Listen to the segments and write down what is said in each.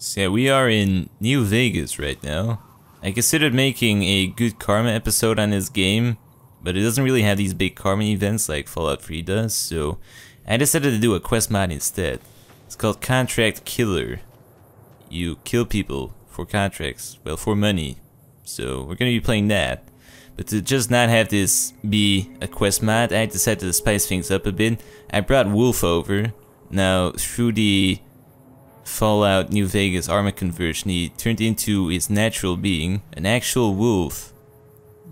So yeah, we are in New Vegas right now. I considered making a Good Karma episode on this game, but it doesn't really have these big karma events like Fallout 3 does, so I decided to do a quest mod instead. It's called Contract Killer. You kill people for contracts, well, for money. So we're gonna be playing that. But to just not have this be a quest mod, I decided to spice things up a bit. I brought Wolf over. Now, through the Fallout New Vegas armor conversion, he turned into his natural being, an actual wolf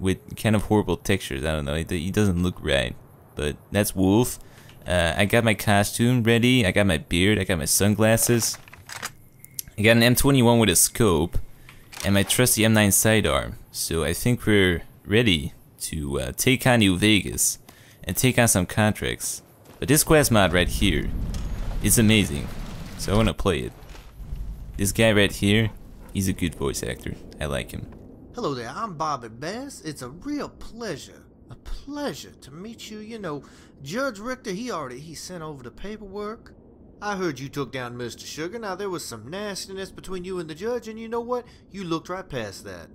with kind of horrible textures. I don't know, he doesn't look right, but that's Wolf. I got my costume ready, I got my beard, I got my sunglasses. I got an M21 with a scope, and my trusty M9 sidearm. So I think we're ready to take on New Vegas and take on some contracts. But this quest mod right here is amazing, so I want to play it. This guy right here, he's a good voice actor. I like him. Hello there, I'm Bob and Bass. It's a real pleasure, to meet you. You know, Judge Richter, he sent over the paperwork. I heard you took down Mr. Sugar. Now, there was some nastiness between you and the judge, and you know what? You looked right past that.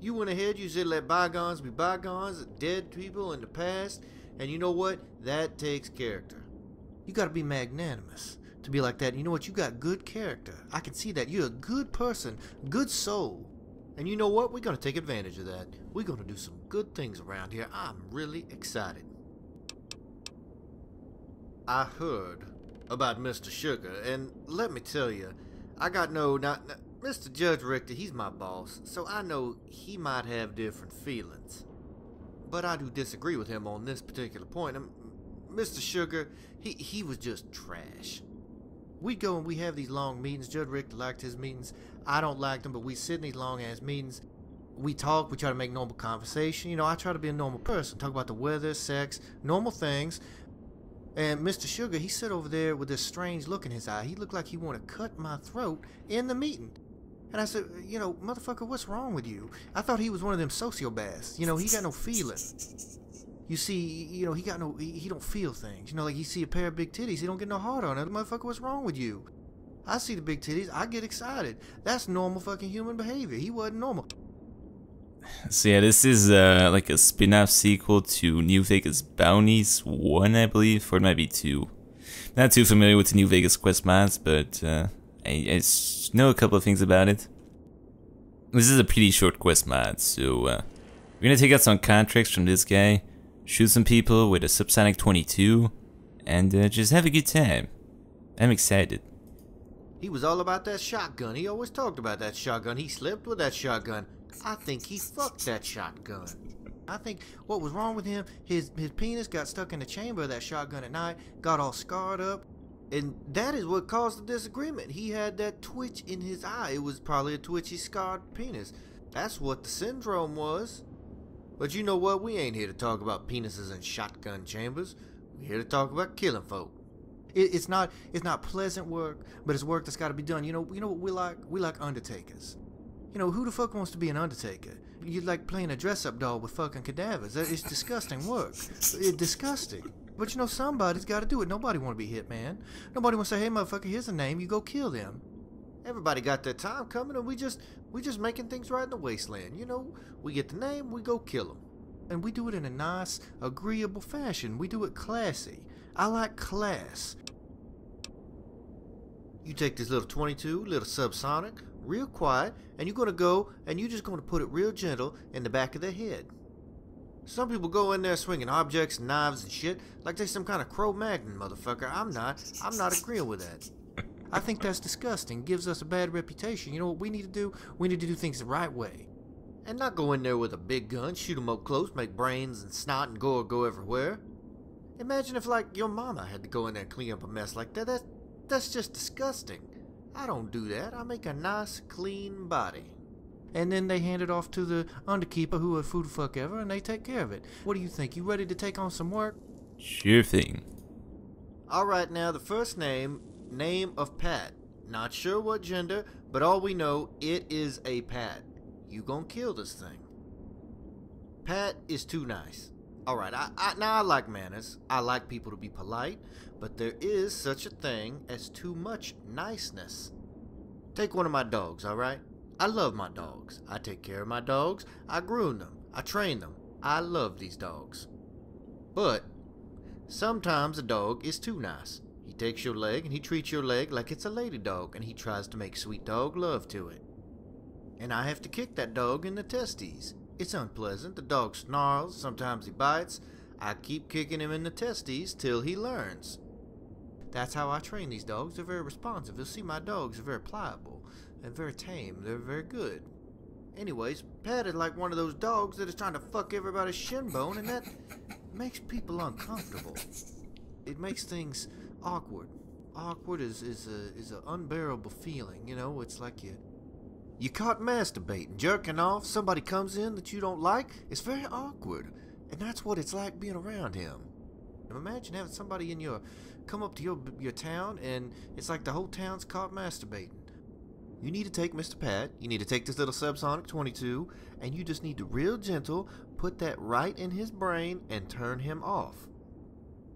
You went ahead, you said let bygones be bygones, dead people in the past, and you know what? That takes character. You gotta be magnanimous to be like that. And you know what? You got good character. I can see that. You're a good person, good soul. And you know what? We're gonna take advantage of that. We're gonna do some good things around here. I'm really excited. I heard about Mr. Sugar, and let me tell you, I got Mr. Judge Richter, he's my boss, so I know he might have different feelings, but I do disagree with him on this particular point. Mr. Sugar, he was just trash. We go and we have these long meetings. Judge Richter liked his meetings, I don't like them, but we sit in these long ass meetings, we talk, we try to make normal conversation. You know, I try to be a normal person, talk about the weather, sex, normal things. And Mr. Sugar, he sat over there with this strange look in his eye. He looked like he wanted to cut my throat in the meeting. And I said, you know, motherfucker, what's wrong with you? I thought he was one of them sociopaths. You know, he got no feeling. You see, you know, he don't feel things. You know, like he see a pair of big titties, he don't get no hard on it. Motherfucker, what's wrong with you? I see the big titties, I get excited. That's normal fucking human behavior. He wasn't normal. So yeah, this is like a spin-off sequel to New Vegas Bounties 1, I believe, or it might be 2. Not too familiar with the New Vegas quest mods, but I know a couple of things about it. This is a pretty short quest mod, so we're gonna take out some contracts from this guy, shoot some people with a subsonic 22, and just have a good time. I'm excited. He was all about that shotgun. He always talked about that shotgun. He slept with that shotgun. I think he fucked that shotgun. I think what was wrong with him, his penis got stuck in the chamber of that shotgun at night, got all scarred up, and that is what caused the disagreement. He had that twitch in his eye. It was probably a twitchy, scarred penis. That's what the syndrome was. But you know what? We ain't here to talk about penises and shotgun chambers. We're here to talk about killing folk. It's not pleasant work, but it's work that's got to be done. You know what we like? We like undertakers. You know, who the fuck wants to be an undertaker? You like playing a dress-up doll with fucking cadavers. It's disgusting work. It's disgusting. But you know, somebody's got to do it. Nobody want to be hitman. Nobody want to say, hey, motherfucker, here's a name. You go kill them. Everybody got their time coming, and we just making things right in the wasteland. You know, we get the name, we go kill them. And we do it in a nice, agreeable fashion. We do it classy. I like class. You take this little 22, little subsonic, real quiet, and you're gonna go and you're just gonna put it real gentle in the back of their head. Some people go in there swinging objects, knives and shit like they some kind of Cro-Magnon motherfucker. I'm not agreeing with that. I think that's disgusting. Gives us a bad reputation. You know what we need to do? We need to do things the right way and not go in there with a big gun, shoot them up close, make brains and snot and gore go everywhere. Imagine if like your mama had to go in there and clean up a mess like that. That's just disgusting. I don't do that. I make a nice, clean body. And then they hand it off to the underkeeper, who would food fuck ever, and they take care of it. What do you think? You ready to take on some work? Sure thing. All right, now the first name of Pat. Not sure what gender, but all we know, it is a Pat. You gonna kill this thing. Pat is too nice. All right, now I like manners. I like people to be polite, but there is such a thing as too much niceness. Take one of my dogs, alright? I love my dogs. I take care of my dogs. I groom them. I train them. I love these dogs. But sometimes a dog is too nice. He takes your leg and he treats your leg like it's a lady dog, and he tries to make sweet dog love to it. And I have to kick that dog in the testes. It's unpleasant. The dog snarls. Sometimes he bites. I keep kicking him in the testes till he learns. That's how I train these dogs. They're very responsive. You'll see my dogs are very pliable and very tame. They're very good. Anyways, Pat is like one of those dogs that is trying to fuck everybody's shin bone, and that makes people uncomfortable. It makes things awkward. Awkward is an unbearable feeling, you know. It's like you caught masturbating, jerking off. Somebody comes in that you don't like. It's very awkward, and that's what it's like being around him. Imagine having somebody in your come up to your town, and it's like the whole town's caught masturbating. You need to take Mr. Pat, you need to take this little subsonic 22, and you just need to real gentle put that right in his brain and turn him off.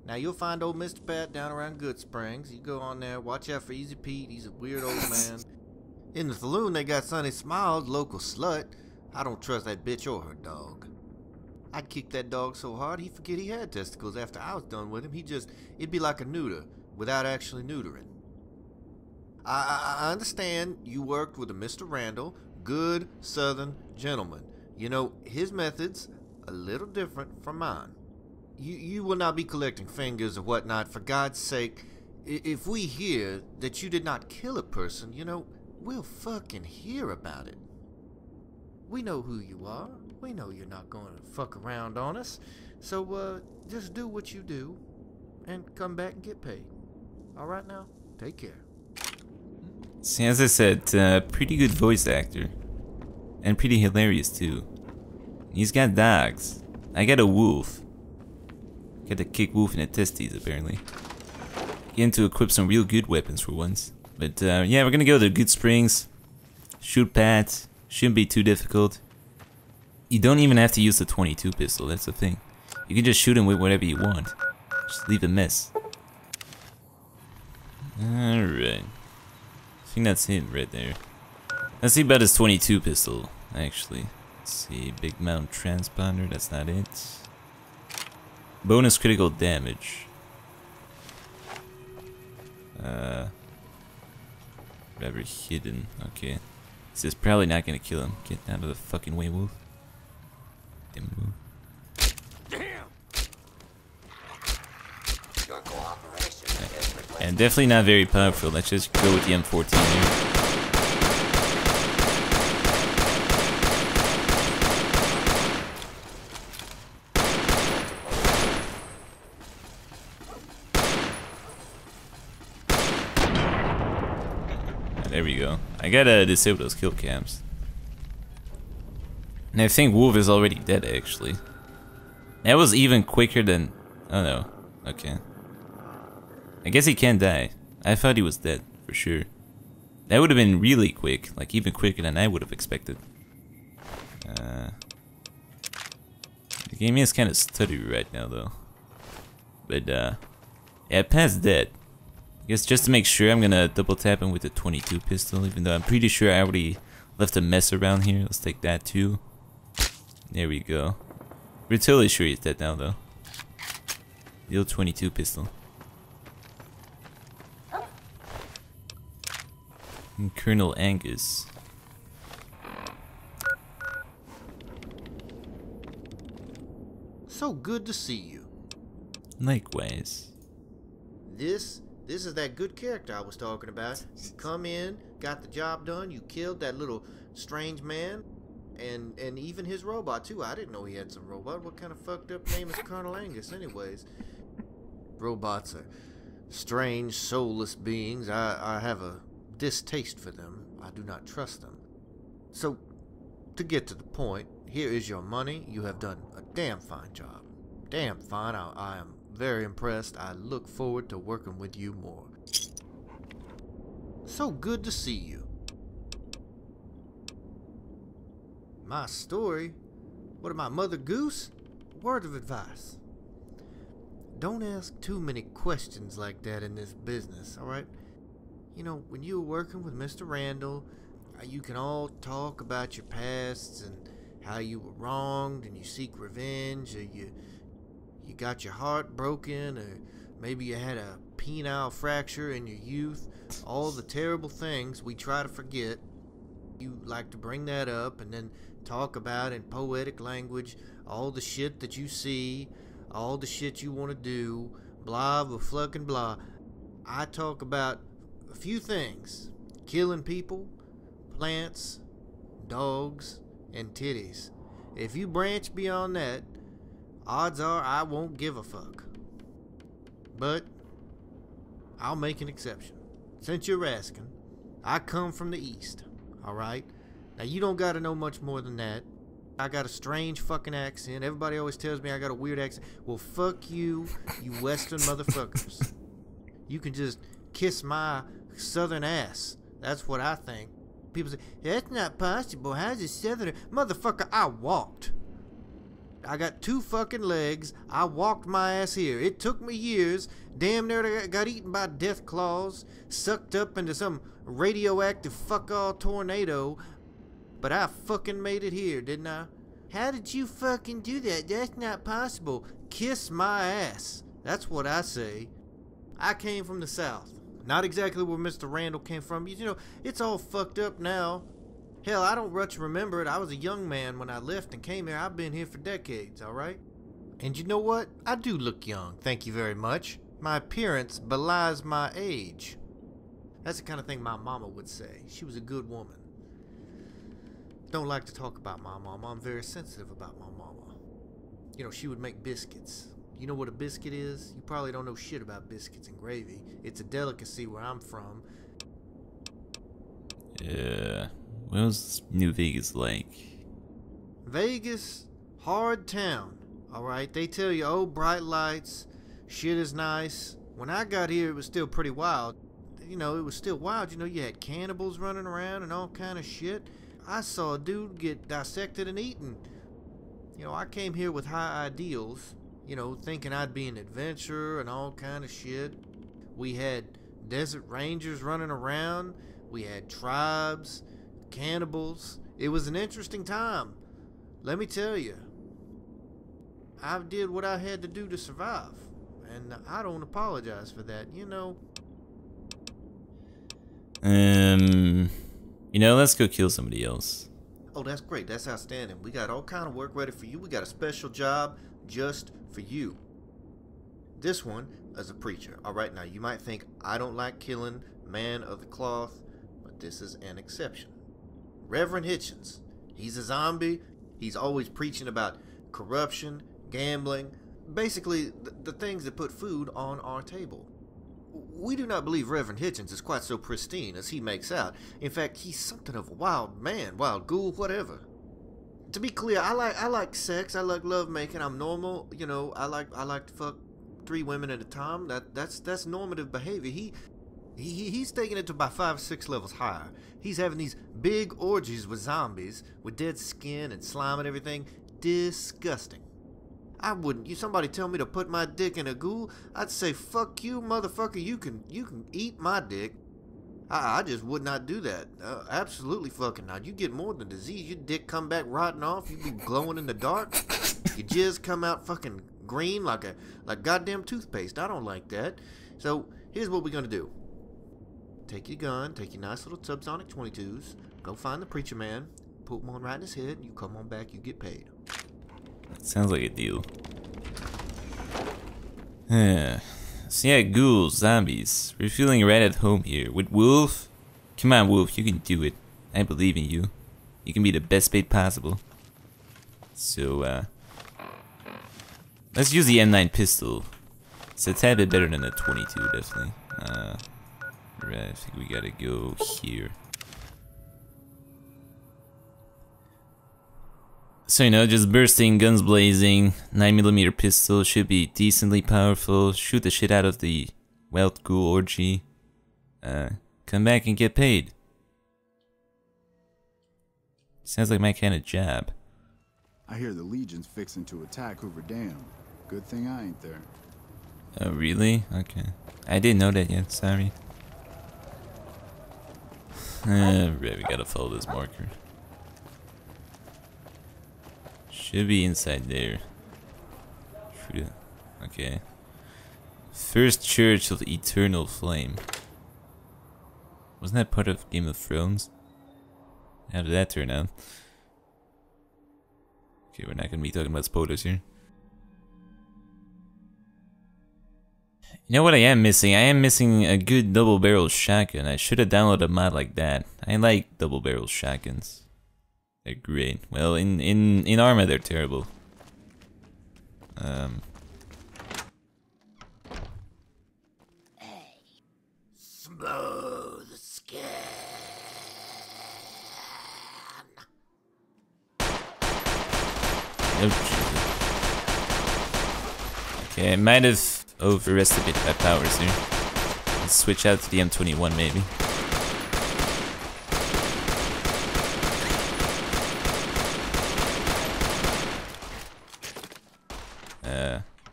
Now you'll find old Mr. Pat down around Goodsprings. You go on there, watch out for Easy Pete, he's a weird old man. In the saloon they got Sunny Smiles, local slut. I don't trust that bitch or her dog. I'd kick that dog so hard he'd forget he had testicles after I was done with him. It'd be like a neuter without actually neutering. I understand you worked with a Mr. Randall, good southern gentleman. You know, his methods a little different from mine. You will not be collecting fingers or whatnot. For God's sake, if we hear that you did not kill a person, you know, we'll fucking hear about it. We know who you are. We know you're not going to fuck around on us. So, just do what you do and come back and get paid. Alright now? Take care. As I said, pretty good voice actor, and pretty hilarious too. He's got dogs. I got a wolf. Got to kick wolf in the testes apparently. Getting to equip some real good weapons for once. But yeah, we're gonna go to Goodsprings. Shoot Pat. Shouldn't be too difficult. You don't even have to use the 22 pistol. That's the thing. You can just shoot him with whatever you want. Just leave a mess. All right. I think that's him right there. Let's see about his 22 pistol, actually. Let's see, big mount transponder, that's not it. Bonus critical damage. Whatever, hidden, okay. This is probably not gonna kill him. Get out of the fucking way, Wolf. Damn Wolf. And definitely not very powerful. Let's just go with the M14 here. There we go. I gotta disable those kill cams. And I think Wolf is already dead, actually. That was even quicker than... Oh no. Okay. I guess he can't die. I thought he was dead, for sure. That would have been really quick, like even quicker than I would have expected. The game is kind of stuttery right now, though. But, yeah, Pat's dead. I guess just to make sure, I'm gonna double tap him with the 22 pistol, even though I'm pretty sure I already left a mess around here. Let's take that, too. There we go. We're totally sure he's dead now, though. The old 22 pistol. Colonel Angus. So good to see you. Likewise. This is that good character I was talking about. You come in, got the job done, you killed that little strange man, and even his robot too. I didn't know he had some robot. What kind of fucked up name is Colonel Angus anyways? Robots are strange, soulless beings. I have a distaste for them. I do not trust them. So, to get to the point, here is your money. You have done a damn fine job. Damn fine. I am very impressed. I look forward to working with you more. So good to see you. My story? What am I, Mother Goose? Word of advice. Don't ask too many questions like that in this business, alright? you know, when you were working with Mr. Randall, you can all talk about your pasts and how you were wronged and you seek revenge, or you got your heart broken, or maybe you had a penile fracture in your youth, all the terrible things we try to forget. You like to bring that up and then talk about in poetic language all the shit that you see, all the shit you want to do, blah, blah, fucking blah. I talk about a few things: killing people, plants, dogs, and titties. If you branch beyond that, odds are I won't give a fuck. But I'll make an exception. Since you're asking, I come from the East. Alright? Now, you don't gotta know much more than that. I got a strange fucking accent. Everybody always tells me I got a weird accent. Well, fuck you, you Western motherfuckers. You can just kiss my Southern ass. That's what I think. People say, that's not possible. How's a Southern... Motherfucker, I walked. I got two fucking legs. I walked my ass here. It took me years. Damn near got eaten by death claws, sucked up into some radioactive fuck-all tornado. But I fucking made it here, didn't I? How did you fucking do that? That's not possible. Kiss my ass. That's what I say. I came from the South. Not exactly where Mr. Randall came from. You know, it's all fucked up now. Hell, I don't much remember it. I was a young man when I left and came here. I've been here for decades, alright? And you know what? I do look young, thank you very much. My appearance belies my age. That's the kind of thing my mama would say. She was a good woman. Don't like to talk about my mama. I'm very sensitive about my mama. You know, she would make biscuits. You know what a biscuit is? You probably don't know shit about biscuits and gravy. It's a delicacy where I'm from. Yeah. What was New Vegas like? Vegas, hard town. Alright, they tell you, oh, bright lights, shit is nice. When I got here, it was still pretty wild. You know, it was still wild. You know, you had cannibals running around and all kind of shit. I saw a dude get dissected and eaten. You know, I came here with high ideals, you know, thinking I'd be an adventurer and all kind of shit. We had desert rangers running around. We had tribes, cannibals. It was an interesting time. Let me tell you, I did what I had to do to survive, and I don't apologize for that, you know. You know, let's go kill somebody else. Oh, that's great. That's outstanding. We got all kind of work ready for you. We got a special job just for you. This one is a preacher. All right, now, you might think I don't like killing, man of the cloth, but this is an exception. Reverend Hitchens. He's a zombie. He's always preaching about corruption, gambling, basically the things that put food on our table. We do not believe Reverend Hitchens is quite so pristine as he makes out. In fact, he's something of a wild man, wild ghoul, whatever. To be clear, I like sex, I like lovemaking, I'm normal, you know, I like to fuck 3 women at a time. That's normative behavior. He's taking it to about 5 or 6 levels higher. He's having these big orgies with zombies, with dead skin and slime and everything. Disgusting. I wouldn't. You somebody tell me to put my dick in a ghoul, I'd say, fuck you, motherfucker, you can eat my dick. I just would not do that. Absolutely fucking not. You get more than disease. Your dick come back rotting off. You be glowing in the dark. Your jizz come out fucking green like goddamn toothpaste. I don't like that. So here's what we're gonna do. Take your gun, take your nice little subsonic 22s, go find the preacher man, put one right in his head, and you come on back, you get paid. Sounds like a deal. So yeah, ghouls, zombies. We're feeling right at home here. With Wolf? Come on, Wolf, you can do it. I believe in you. You can be the best bait possible. So, let's use the M9 pistol. It's a tad bit better than a 22, definitely. Right, I think we gotta go here. So, you know, just bursting, guns blazing, 9mm pistol should be decently powerful, shoot the shit out of the wild ghoul orgy, come back and get paid. Sounds like my kind of job. I hear the Legion's fixing to attack Hoover Dam. Good thing I ain't there. Oh, really? Okay. I didn't know that yet, sorry. We gotta follow this marker. Should be inside there. Okay. First Church of the Eternal Flame. Wasn't that part of Game of Thrones? How did that turn out? Okay, we're not gonna be talking about spoilers here. You know what I am missing? I am missing a good double-barrel shotgun. I should have downloaded a mod like that. I like double-barrel shotguns. They're great. Well, in Arma, they're terrible. Hey, smooth skin. Oh, okay, I might have overestimated my powers here. Let's switch out to the M21 maybe.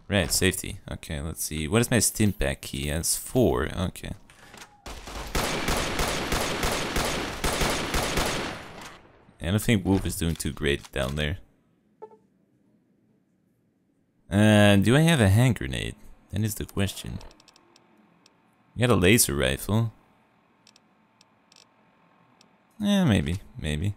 Right, safety. Okay, let's see. What is my stimpack key? That's 4. Okay. I don't think Wolf is doing too great down there. Do I have a hand grenade? That is the question. You got a laser rifle? Yeah, maybe, maybe.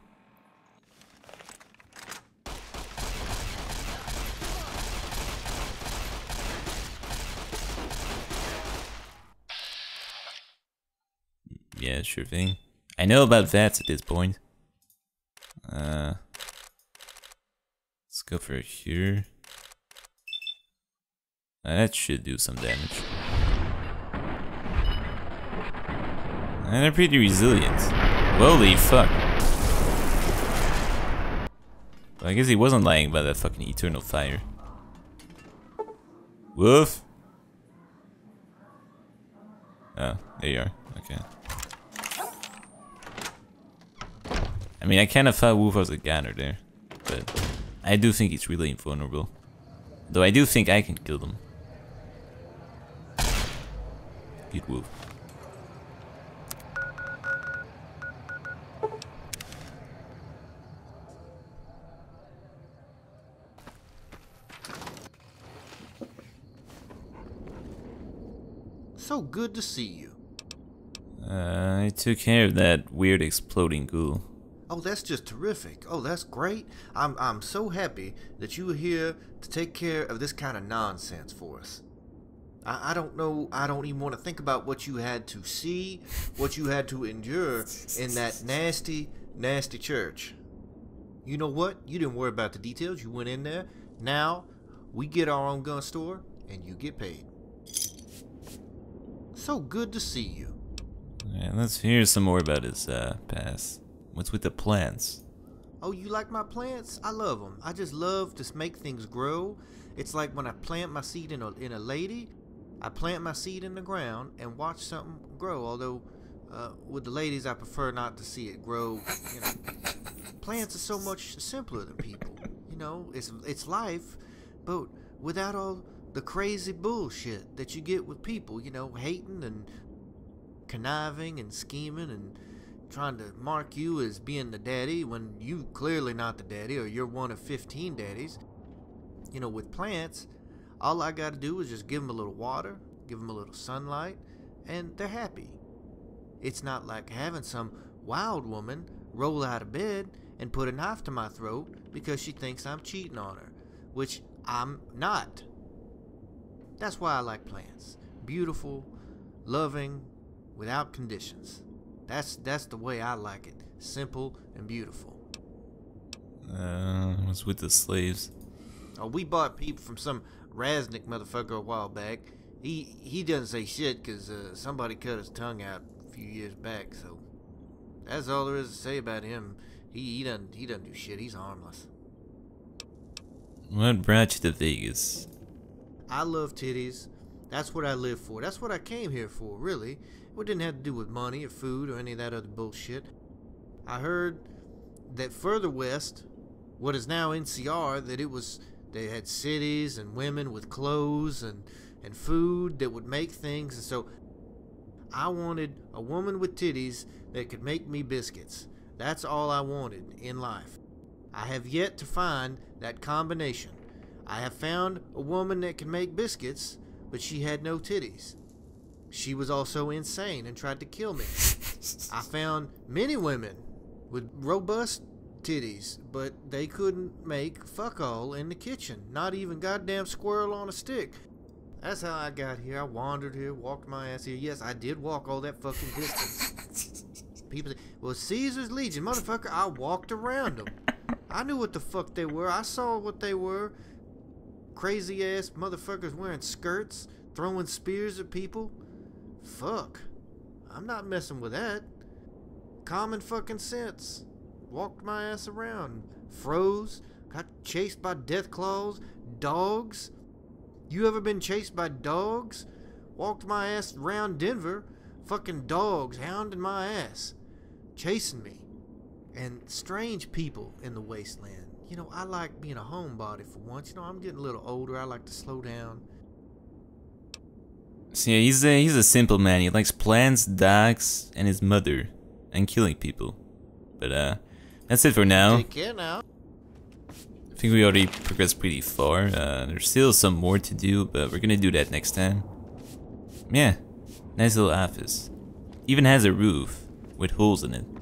Yeah, sure thing. I know about VATs at this point. Let's go for here. That should do some damage. And they're pretty resilient. Holy fuck. Well, I guess he wasn't lying about that fucking eternal fire. Woof! Oh, there you are. Okay. I mean, I kind of thought Wolf was a gunner there, but I do think he's really invulnerable. Though I do think I can kill them. Good Wolf. So good to see you. I took care of that weird exploding ghoul. Oh, that's just terrific. Oh, that's great. I'm so happy that you were here to take care of this kind of nonsense for us. I don't know, I don't even want to think about what you had to see, what you had to endure in that nasty, nasty church. You know what? You didn't worry about the details. You went in there. Now, we get our own gun store, and you get paid. So good to see you. Alright, let's hear some more about his past. What's with the plants? Oh, you like my plants? I love them. I just love to make things grow. It's like when I plant my seed in a lady, I plant my seed in the ground and watch something grow. Although, with the ladies, I prefer not to see it grow. You know, plants are so much simpler than people. You know, it's life, but without all the crazy bullshit that you get with people. You know, hating and conniving and scheming and trying to mark you as being the daddy when you clearly not the daddy, or you're one of 15 daddies. You know, with plants, all I gotta do is just give them a little water, give them a little sunlight, and they're happy. It's not like having some wild woman roll out of bed and put a knife to my throat because she thinks I'm cheating on her, which I'm not. That's why I like plants. Beautiful, loving, without conditions. That's the way I like it. Simple and beautiful. What's with the slaves? Oh, we bought people from some Raznik motherfucker a while back. He doesn't say shit because somebody cut his tongue out a few years back. So that's all there is to say about him. He doesn't do shit. He's harmless. What brought you to Vegas? I love titties. That's what I live for. That's what I came here for, really. It didn't have to do with money or food or any of that other bullshit. I heard that further west, what is now NCR, that it was, they had cities and women with clothes and food that would make things. And so I wanted a woman with titties that could make me biscuits. That's all I wanted in life. I have yet to find that combination. I have found a woman that can make biscuits, but she had no titties. She was also insane and tried to kill me. I found many women with robust titties, but they couldn't make fuck all in the kitchen. Not even goddamn squirrel on a stick. That's how I got here. I wandered here, walked my ass here. Yes, I did walk all that fucking distance. People say, well, Caesar's Legion, motherfucker, I walked around them. I knew what the fuck they were. I saw what they were. Crazy ass motherfuckers wearing skirts, throwing spears at people. Fuck. I'm not messing with that. Common fucking sense. Walked my ass around. Froze. Got chased by death claws. Dogs. You ever been chased by dogs? Walked my ass around Denver. Fucking dogs hounding my ass. Chasing me. And strange people in the wasteland. You know, I like being a homebody for once. You know, I'm getting a little older. I like to slow down. So yeah, he's a simple man. He likes plants, dogs, and his mother. And killing people. But that's it for now. Take care now. I think we already progressed pretty far. There's still some more to do, but we're gonna do that next time. Yeah, nice little office. Even has a roof with holes in it.